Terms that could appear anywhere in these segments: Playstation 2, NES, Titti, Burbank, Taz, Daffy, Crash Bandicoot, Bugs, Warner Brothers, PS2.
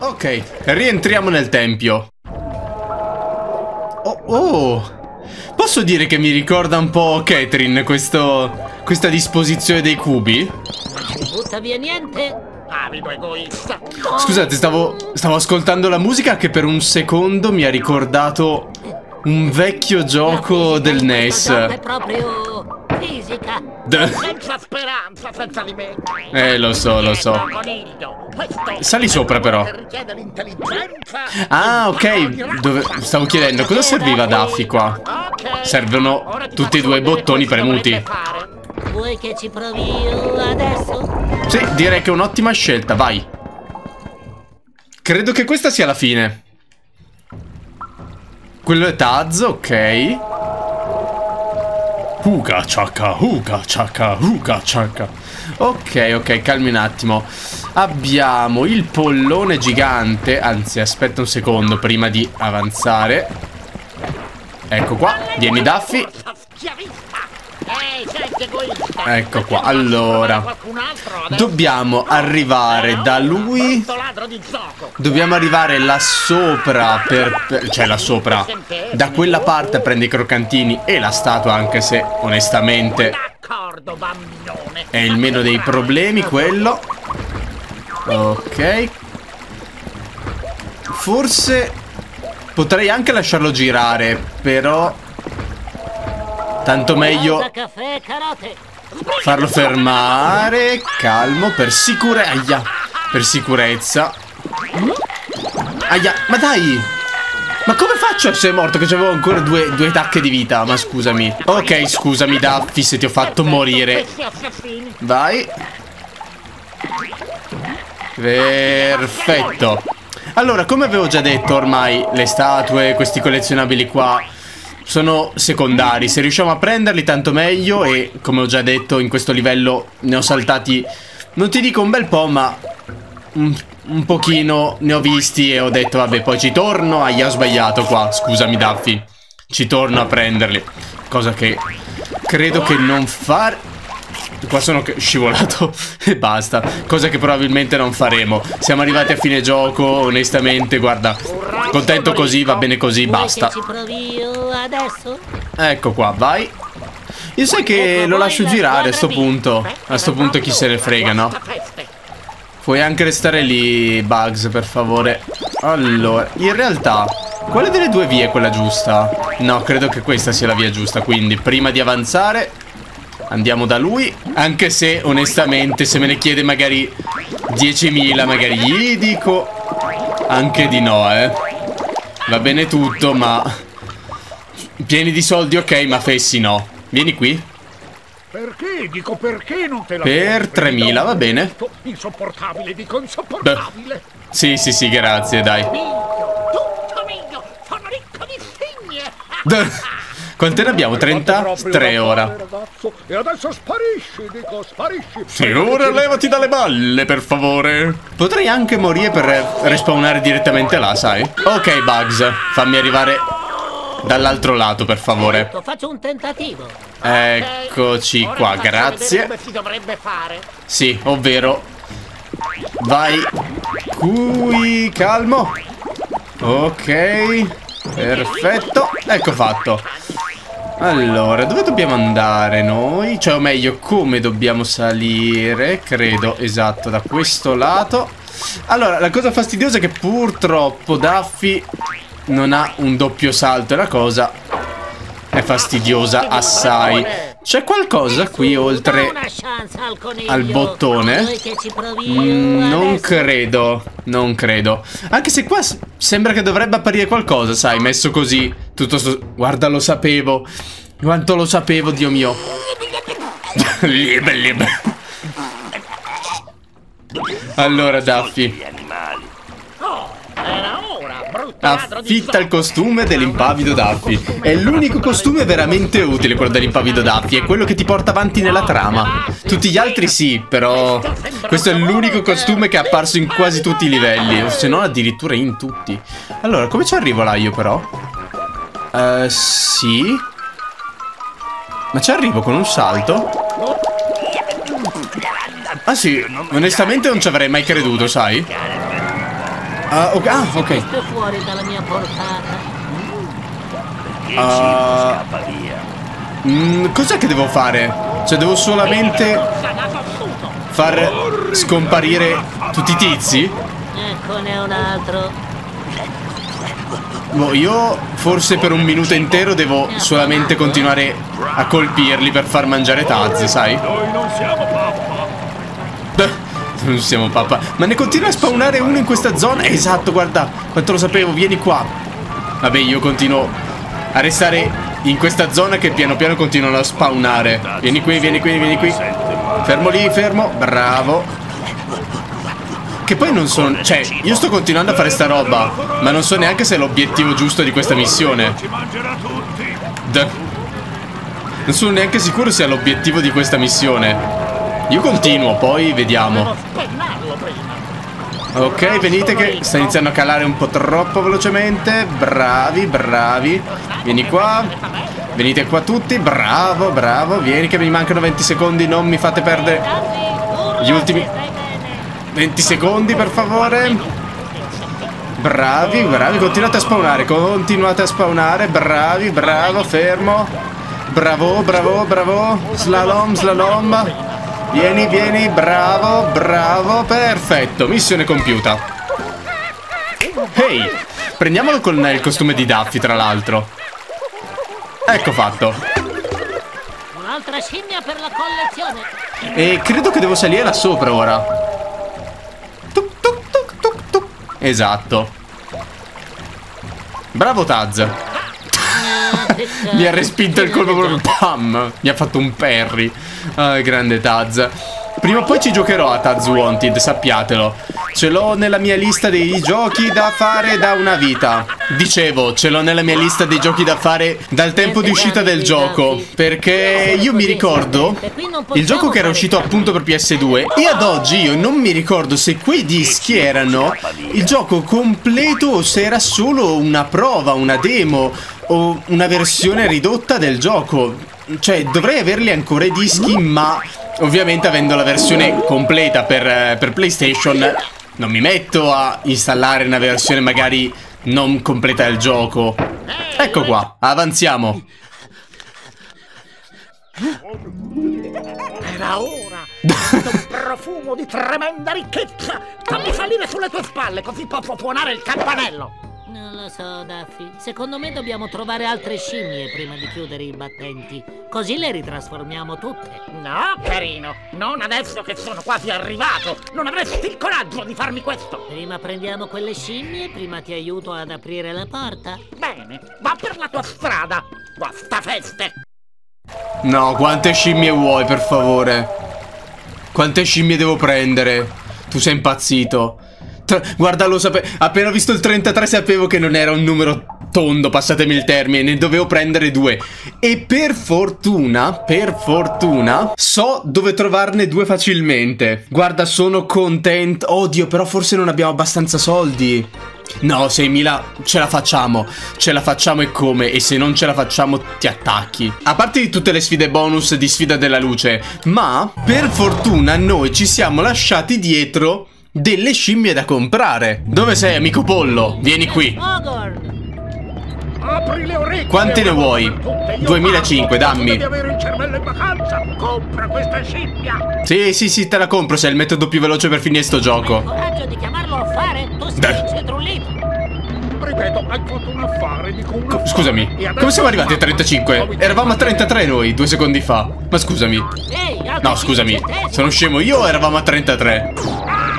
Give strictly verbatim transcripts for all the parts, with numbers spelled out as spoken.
Ok, rientriamo nel tempio. Oh, oh. Posso dire che mi ricorda un po' Catherine questo, questa disposizione dei cubi? Butta via niente. Avido egoista. Scusate, stavo, stavo ascoltando la musica che per un secondo mi ha ricordato un vecchio gioco del N E S. È proprio fisica. Senza speranza, senza limiti. Eh, lo so, lo so. Sali sopra però. Ah, ok. Dove... Stavo chiedendo cosa serviva a Daffy qua. Servono tutti e due i bottoni premuti. Vuoi che ci provi io adesso? Sì, direi che è un'ottima scelta, vai. Credo che questa sia la fine. Quello è Taz, ok. Uga ciacca, uga ciacca, uga ciacca. Ok, ok, calmi un attimo. Abbiamo il pollone gigante. Anzi, aspetta un secondo prima di avanzare. Ecco qua, vieni Daffy. Ecco qua, allora dobbiamo arrivare da lui. Dobbiamo arrivare là sopra per, per, cioè là sopra. Da quella parte prende i croccantini e la statua, anche se onestamente è il meno dei problemi quello. Ok. Forse potrei anche lasciarlo girare, però tanto meglio farlo fermare. Calmo, per sicurezza. Aia, per sicurezza. Aia, ma dai. Ma come faccio se è morto? Che avevo ancora due, due tacche di vita. Ma scusami. Ok, scusami Daffy se ti ho fatto morire. Vai. Perfetto. Allora, come avevo già detto ormai, le statue, questi collezionabili qua sono secondari, se riusciamo a prenderli tanto meglio. E come ho già detto in questo livello ne ho saltati, non ti dico un bel po', ma un, un pochino ne ho visti e ho detto vabbè poi ci torno. Ahia, ho sbagliato qua, scusami Daffy. Ci torno a prenderli, cosa che credo che non far... Qua sono scivolato e basta, cosa che probabilmente non faremo. Siamo arrivati a fine gioco, onestamente, guarda. Contento così, va bene così, basta. Ecco qua, vai. Io sai che lo lascio girare a sto punto. A sto punto chi se ne frega, no? Puoi anche restare lì, Bugs, per favore. Allora, in realtà, quale delle due vie è quella giusta? No, credo che questa sia la via giusta, quindi prima di avanzare andiamo da lui, anche se onestamente se me ne chiede magari diecimila, magari gli dico anche di no, eh. Va bene tutto, ma pieni di soldi, ok, ma fessi no. Vieni qui. Perché? Dico perché non te la... Per tremila, va bene. Insopportabile, dico insopportabile. Sì, sì, sì, grazie, dai. Tutto mio, sono ricco di scimmie. Quante ne abbiamo? trentatré ora. E adesso sparisci, dico, sparisci. Sì, ora levati dalle balle, per favore. Potrei anche morire per respawnare direttamente là, sai? Ok, Bugs, fammi arrivare dall'altro lato, per favore. Faccio un tentativo. Eccoci qua, grazie. Come si dovrebbe fare? Sì, ovvero vai qui, calmo. Ok, perfetto. Ecco fatto. Allora, dove dobbiamo andare noi? Cioè, o meglio, come dobbiamo salire? Credo, esatto, da questo lato. Allora, la cosa fastidiosa è che purtroppo Daffy non ha un doppio salto. E la cosa è fastidiosa assai. C'è qualcosa qui oltre al bottone? Mm, non credo, non credo. Anche se qua sembra che dovrebbe apparire qualcosa, sai, messo così. Tutto sto... Guarda, lo sapevo. Quanto lo sapevo, Dio mio. Allora, Daffy, affitta il costume dell'impavido Daffy. È l'unico costume veramente utile, quello dell'impavido Daffy. È quello che ti porta avanti nella trama. Tutti gli altri sì, però questo è l'unico costume che è apparso in quasi tutti i livelli, se non addirittura in tutti. Allora, come ci arrivo là io però? Uh, sì. Ma ci arrivo con un salto? Ah sì, onestamente non ci avrei mai creduto, sai? Ah, ok. Ah, ok. Ah, mh, cos'è che devo fare? Cioè, devo solamente far scomparire tutti i tizi? Eccone un altro. Boh, io forse per un minuto intero devo solamente continuare a colpirli per far mangiare Taz, sai? Noi non siamo pappa. Non siamo pappa. Ma ne continua a spawnare uno in questa zona? Esatto, guarda, quanto lo sapevo, vieni qua. Vabbè, io continuo a restare in questa zona che piano piano continuano a spawnare. Vieni qui, vieni qui, vieni qui. Fermo lì, fermo, bravo. Che poi non sono... Cioè, io sto continuando a fare sta roba, ma non so neanche se è l'obiettivo giusto di questa missione. D non sono neanche sicuro se è l'obiettivo di questa missione. Io continuo, poi vediamo. Ok, venite che sta iniziando a calare un po' troppo velocemente. Bravi, bravi. Vieni qua. Venite qua tutti. Bravo, bravo. Vieni che mi mancano venti secondi, non mi fate perdere gli ultimi... venti secondi per favore. Bravi, bravi, continuate a spawnare, continuate a spawnare, bravi, bravo, fermo. Bravo, bravo, bravo. Slalom, slalom. Vieni, vieni, bravo, bravo, perfetto, missione compiuta. Ehi, hey, prendiamolo con il costume di Daffy, tra l'altro. Ecco fatto. Un'altra scimmia per la collezione. E credo che devo salire là sopra ora. Esatto. Bravo Taz. Mi ha respinto il colpo proprio. Pam. Mi ha fatto un parry. Ah, grande Taz. Prima o poi ci giocherò a Taz Wanted, sappiatelo. Ce l'ho nella mia lista dei giochi da fare da una vita. Dicevo, ce l'ho nella mia lista dei giochi da fare dal tempo di uscita del gioco. Perché io mi ricordo il gioco che era uscito appunto per P S due. E ad oggi io non mi ricordo se quei dischi erano il gioco completo o se era solo una prova, una demo o una versione ridotta del gioco. Cioè, dovrei averli ancora i dischi, ma... ovviamente avendo la versione completa per, per PlayStation non mi metto a installare una versione magari non completa del gioco. Ecco qua, avanziamo. Era ora. Un profumo di tremenda ricchezza. Fammi salire sulle tue spalle così posso suonare il campanello. Non lo so, Daffy. Secondo me dobbiamo trovare altre scimmie prima di chiudere i battenti. Così le ritrasformiamo tutte. No, carino. Non adesso che sono quasi arrivato. Non avresti il coraggio di farmi questo. Prima prendiamo quelle scimmie, prima ti aiuto ad aprire la porta. Bene, va per la tua strada. Basta feste. No, quante scimmie vuoi, per favore? Quante scimmie devo prendere? Tu sei impazzito. Guarda, lo sapevo. Appena ho visto il trentatré sapevo che non era un numero tondo, passatemi il termine. Ne dovevo prendere due. E per fortuna, per fortuna, so dove trovarne due facilmente. Guarda, sono contento. Oddio, però forse non abbiamo abbastanza soldi. No, seimila ce la facciamo. Ce la facciamo e come. E se non ce la facciamo ti attacchi. A parte di tutte le sfide bonus di sfida della luce. Ma per fortuna noi ci siamo lasciati dietro delle scimmie da comprare. Dove sei, amico pollo? Vieni qui. Quante ne vuoi? duemilacinque, dammi. Sì, sì, sì, te la compro. Sei il metodo più veloce per finire sto gioco. Scusami, come siamo arrivati a trentacinque? Eravamo a trentatré noi, due secondi fa. Ma scusami. No, scusami, sono scemo io o eravamo a trentatré?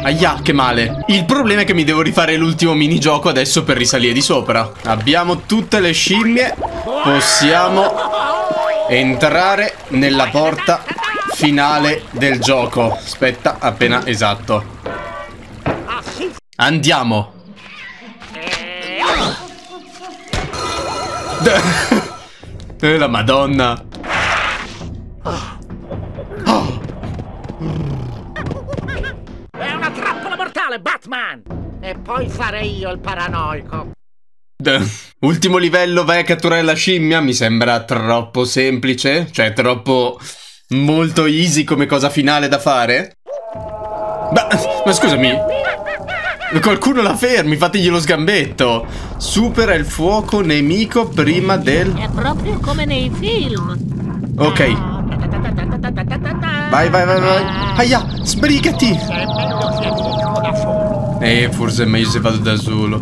Aia, che male. Il problema è che mi devo rifare l'ultimo minigioco adesso per risalire di sopra. Abbiamo tutte le scimmie. Possiamo entrare nella porta finale del gioco. Aspetta, appena esatto. Andiamo. Eh, la Madonna. Batman! E poi sarei io il paranoico. Ultimo livello, vai a catturare la scimmia. Mi sembra troppo semplice. Cioè troppo... molto easy come cosa finale da fare. Ma, ma scusami, qualcuno la fermi, fategli lo sgambetto. Supera il fuoco nemico prima del... È proprio come nei film. Ok. Vai, vai, vai, vai. Aia, sbrigati. Eh, forse è meglio se vado da solo.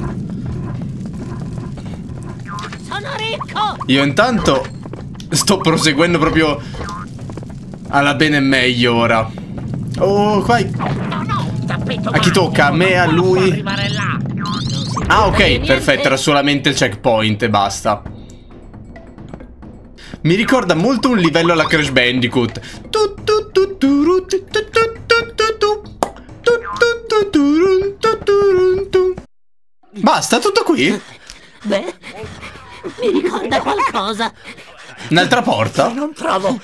Sono ricco. Io intanto sto proseguendo proprio alla bene meglio ora. Oh, vai. A chi tocca? A me, a lui. Ah, ok, perfetto, era solamente il checkpoint e basta. Mi ricorda molto un livello alla Crash Bandicoot. Basta, tutto qui? Beh, mi ricorda qualcosa. Un'altra porta? Non trovo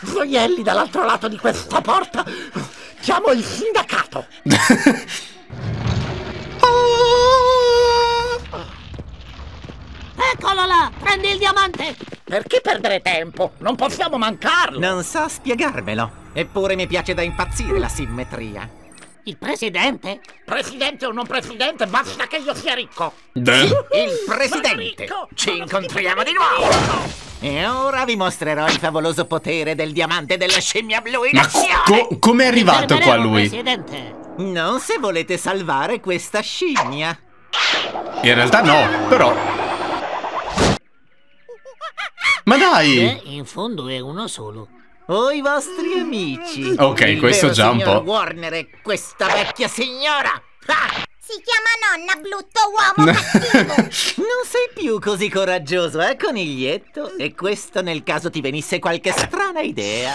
gioielli dall'altro lato di questa porta. Chiamo il sindacato. Ah! Eccolo là, prendi il diamante. Perché perdere tempo? Non possiamo mancarlo. Non so spiegarmelo. Eppure mi piace da impazzire la simmetria. Il presidente? Presidente o non presidente, basta che io sia ricco. De? Il presidente. Ricco. Ci incontriamo di nuovo. E ora vi mostrerò il favoloso potere del diamante della scimmia blu in azione. Ma co com'è arrivato qua lui? Presidente. Non se volete salvare questa scimmia. In realtà no, però. Ma dai! Eh, in fondo è uno solo. O i vostri amici. Ok, il questo già un po'. Warner, questa vecchia signora. Ah! Si chiama nonna, brutto uomo cattivo. Non sei più così coraggioso, eh, coniglietto? E questo nel caso ti venisse qualche strana idea.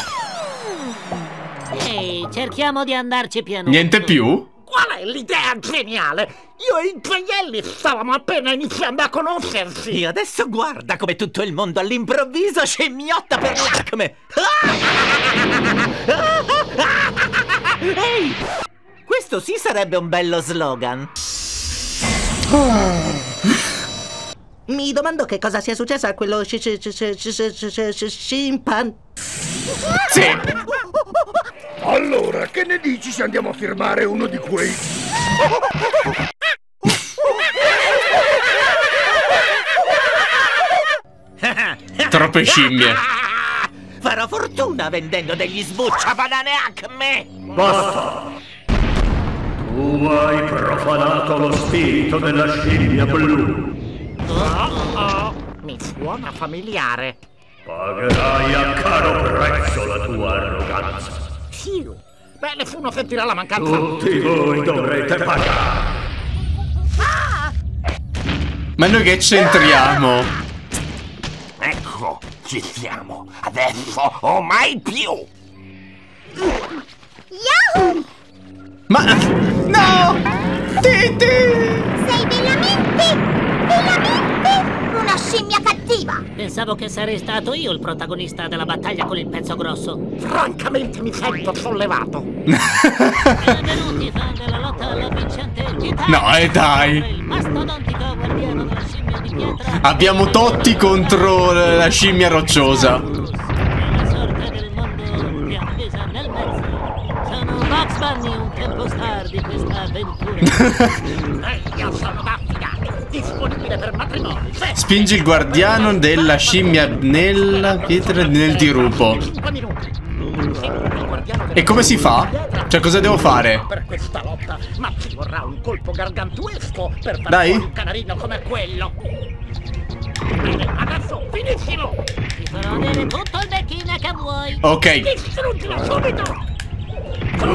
Ehi, cerchiamo di andarci piano. Niente più? Qual è l'idea geniale? Io e i gioielli stavamo appena iniziando a conoscersi. E adesso guarda come tutto il mondo all'improvviso scimmiotta per là, come... Ehi! Questo sì sarebbe un bello slogan. Oh. Mi domando che cosa sia successo a quello scimpan. Sì. Allora, che ne dici se andiamo a firmare uno di quei? Troppe scimmie. Farò fortuna vendendo degli sbucciabanane Acme. Basta. Tu hai profanato lo spirito della scimmia blu. Oh, oh, mi suona familiare. Pagherai a caro prezzo la tua arroganza. Sì, beh, nessuno sentirà la mancanza. Tutti voi dovrete pagare. Ah! Ma noi che c'entriamo? Ah! Ecco, ci siamo. Adesso o mai più. Yahoo! Ma... no! Titti! Sei veramente... veramente... una scimmia cattiva! Pensavo che sarei stato io il protagonista della battaglia con il pezzo grosso. Francamente mi sento sollevato. Benvenuti, fan della lotta alla vincente città. No, e eh, dai! Il mastodontico guardiano della scimmia di pietra. Abbiamo Totti contro la scimmia rocciosa. La sorte del mondo mi avvisa nel mezzo. Sono Bugs Bunny, un tempo star di questa avventura. E io sono Daffy, disponibile per matrimonio. Spingi il guardiano della scimmia nella pietra nel dirupo. E come si fa? Cioè, cosa devo fare? Per questa lotta, ma ci vorrà un colpo gargantuesco per fare un canarino come quello. Bene, adesso finiscilo. Ti farò avere tutto il becchino che vuoi. Ok. Distruggilo subito.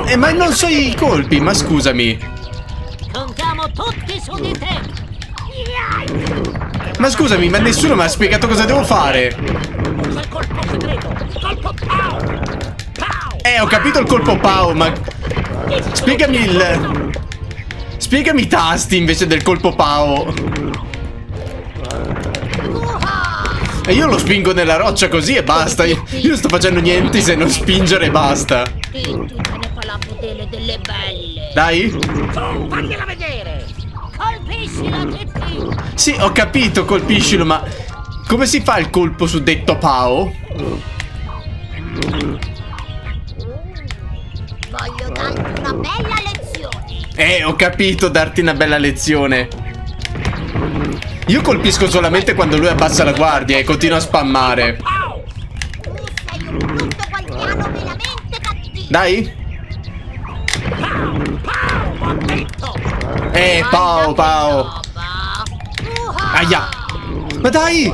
Eh, ma non so i colpi, ma scusami. Contiamo tutti su di te. Ma scusami, ma nessuno mi ha spiegato cosa devo fare. Usa il colpo segreto, il colpo pow. Pow. Eh, ho capito il colpo pow, ma... spiegami il... spiegami i tasti invece del colpo pow. E io lo spingo nella roccia così e basta. Io non sto facendo niente se non spingere e basta. Dai! Fagliela vedere! Colpiscila, Titti! Sì, ho capito, colpiscilo, ma come si fa il colpo suddetto Pao? Voglio darti una bella lezione. Eh, ho capito, darti una bella lezione. Io colpisco solamente quando lui abbassa la guardia e continua a spammare. Tu sei un brutto guardiano veramente cattivo. Dai. Eh, Pao, Pao. Aia. Ma dai.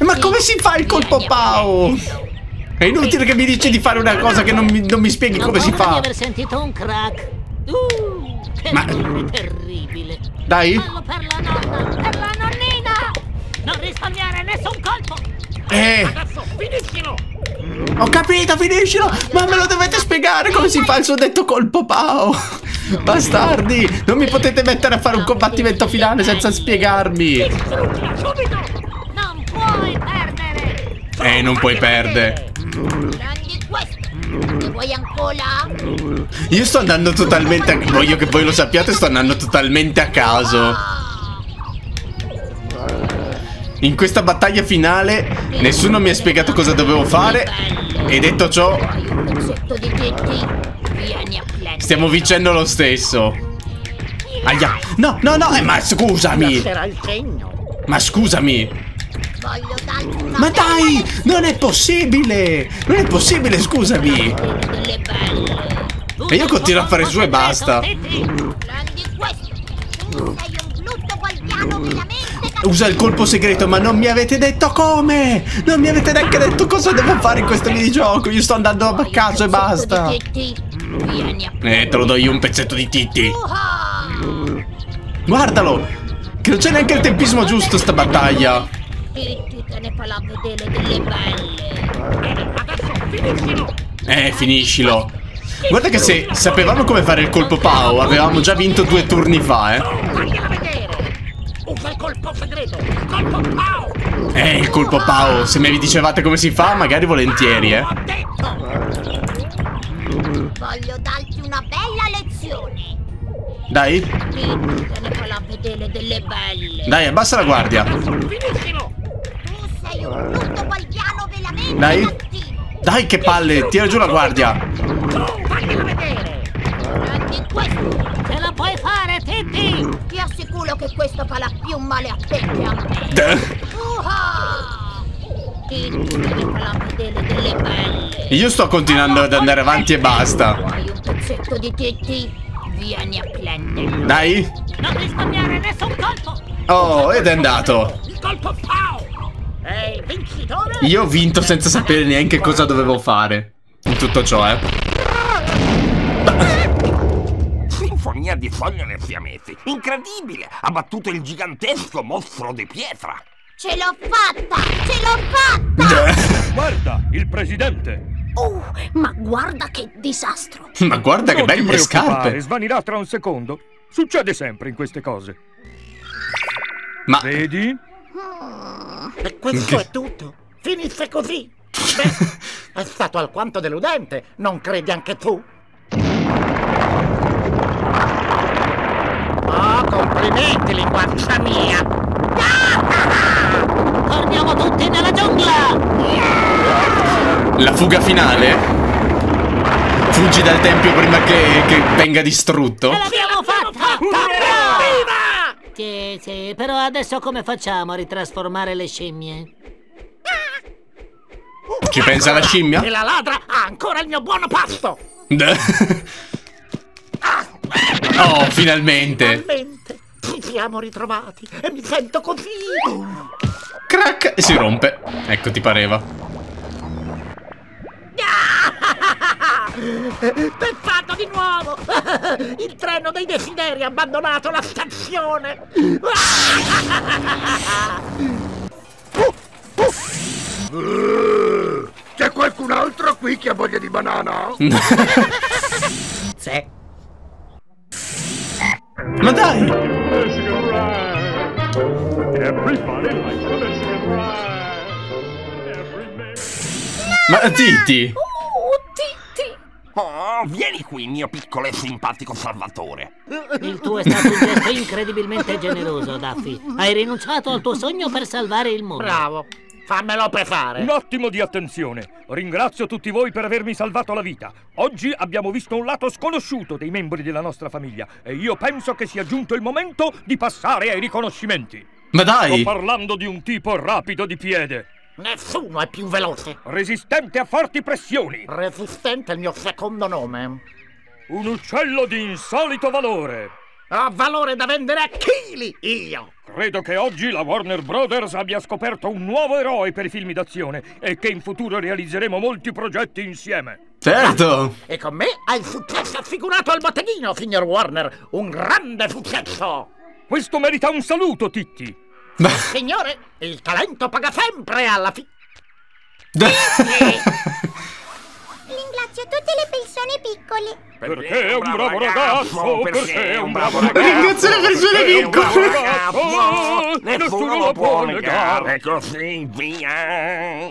Ma come si fa il colpo Pao? È inutile che mi dici di fare una cosa che non mi, non mi spieghi come si fa. Non posso di aver sentito un crack. Uh, terribile, ma... terribile. Dai. Fallo per la nonna, per la nonnina. Non risparmiare nessun colpo. Eh. Ragazzo, finiscilo. Ho capito, finiscilo. Ma me lo dovete spiegare come si fa il suddetto colpo Pao. Bastardi, non mi potete mettere a fare un combattimento finale senza spiegarmi. Non puoi perdere. Eh, non puoi perdere. Io sto andando totalmente a caso. Voglio che voi lo sappiate, sto andando totalmente a caso. In questa battaglia finale nessuno mi ha spiegato cosa dovevo fare. E detto ciò, stiamo vincendo lo stesso. Aia. No, no, no, eh, ma scusami. Ma scusami. Ma dai, non è possibile. Non è possibile, scusami. E io continuo a fare su e basta. Usa il colpo segreto, ma non mi avete detto come. Non mi avete neanche detto cosa devo fare in questo minigioco. Io sto andando a caso e basta. Eh, te lo do io un pezzetto di Titti. Guardalo, che non c'è neanche il tempismo giusto sta battaglia. Eh, finiscilo. Guarda che se sapevamo come fare il colpo Pao avevamo già vinto due turni fa, eh. Eh, il colpo Pao. Se me vi dicevate come si fa, magari volentieri, eh. Voglio darti una bella lezione. Dai. Dai, abbassa la guardia. Dai. Dai, che palle, tira giù la guardia. Ce la puoi fare, Titti? Ti assicuro che questo fa la più male a te che a me. Titti, devi farla vedere delle belle. Io sto continuando ad andare avanti e basta. Vuoi un pezzetto di Titti? Vieni a prenderlo. Dai. Non risparmiare nessun colpo. Oh, ed è andato. Il colpo Pao. È il vincitore. Io ho vinto senza sapere neanche cosa dovevo fare in tutto ciò, eh. Sinfonia di foglie e fiammette. Incredibile! Ha battuto il gigantesco mostro di pietra. Ce l'ho fatta! Ce l'ho fatta! Guarda, il presidente! Oh, ma guarda che disastro! Ma guarda che belle scarpe! Svanirà tra un secondo. Succede sempre in queste cose. Ma... vedi? Mm. E questo che... è tutto. Finisce così. Beh, è stato alquanto deludente. Non credi anche tu? Oh, complimenti, linguaccia mia! Torniamo tutti nella giungla! La fuga finale? Fuggi dal tempio prima che, che venga distrutto? Ce l'abbiamo fatta! Viva! Sì, sì, però adesso come facciamo a ritrasformare le scimmie? Ci pensa la scimmia? E la ladra ha ancora il mio buono pasto! Oh, finalmente! Finalmente! Ci siamo ritrovati e mi sento così! Crack! E si rompe. Ecco, ti pareva. Peccato di nuovo! Il treno dei desideri ha abbandonato la stazione! C'è qualcun altro qui che ha voglia di banana? Sì. Ma dai! Ma Titti! Oh, Titti! Oh, vieni qui, mio piccolo e simpatico salvatore. Il tuo è stato un gesto incredibilmente generoso, Daffy. Hai rinunciato al tuo sogno per salvare il mondo. Bravo, fammelo pesare. Un attimo di attenzione. Ringrazio tutti voi per avermi salvato la vita. Oggi abbiamo visto un lato sconosciuto dei membri della nostra famiglia e io penso che sia giunto il momento di passare ai riconoscimenti. Ma dai! Sto parlando di un tipo rapido di piede. Nessuno è più veloce. Resistente a forti pressioni. Resistente è il mio secondo nome. Un uccello di insolito valore. Ha valore da vendere a chili, io. Credo che oggi la Warner Brothers abbia scoperto un nuovo eroe per i film d'azione e che in futuro realizzeremo molti progetti insieme. Certo. E con me ha il successo assicurato al botteghino, signor Warner. Un grande successo. Questo merita un saluto, Titti. Signore, il talento paga sempre alla fine. Ringrazio tutte le persone piccole. Perché è un bravo ragazzo, perché è un bravo ragazzo. Ringrazio le persone piccole. Nessuno lo può negare. Così via.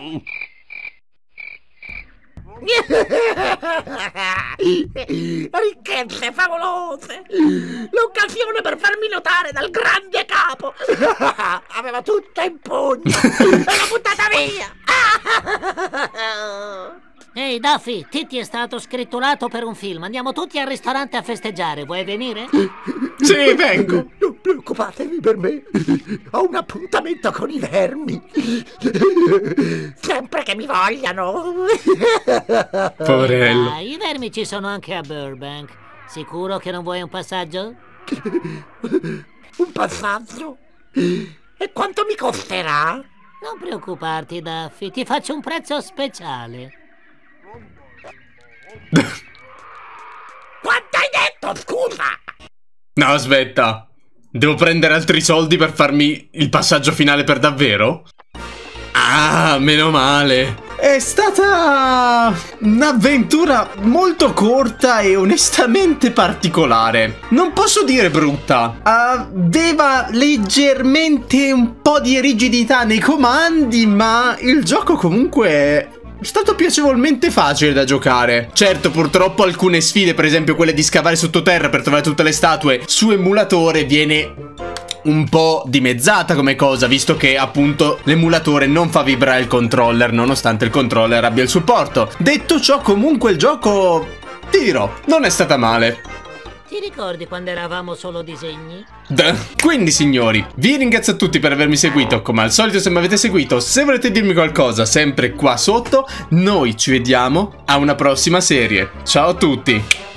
Ricchezze favolose. L'occasione per farmi notare dal grande capo. Aveva tutto in pugno e l'ho buttata via. Ehi hey, Daffy, Titti è stato scritturato per un film. Andiamo tutti al ristorante a festeggiare. Vuoi venire? Sì, vengo. Non preoccupatevi per me. Ho un appuntamento con i vermi. Sempre che mi vogliano. Poverello. Ah, i vermi ci sono anche a Burbank. Sicuro che non vuoi un passaggio? Un passaggio? E quanto mi costerà? Non preoccuparti, Daffy. Ti faccio un prezzo speciale. Quanto hai detto, scusa? No, aspetta. Devo prendere altri soldi per farmi il passaggio finale per davvero? Ah, meno male. È stata un'avventura molto corta e onestamente particolare. Non posso dire brutta. Aveva leggermente un po' di rigidità nei comandi, ma il gioco comunque è... è stato piacevolmente facile da giocare. Certo, purtroppo alcune sfide, per esempio quelle di scavare sottoterra per trovare tutte le statue, su emulatore viene un po' dimezzata come cosa, visto che appunto l'emulatore non fa vibrare il controller, nonostante il controller abbia il supporto. Detto ciò, comunque il gioco, ti dirò, non è stata male. Ti ricordi quando eravamo solo disegni? Quindi signori, vi ringrazio a tutti per avermi seguito, come al solito se mi avete seguito, se volete dirmi qualcosa sempre qua sotto, noi ci vediamo a una prossima serie, ciao a tutti!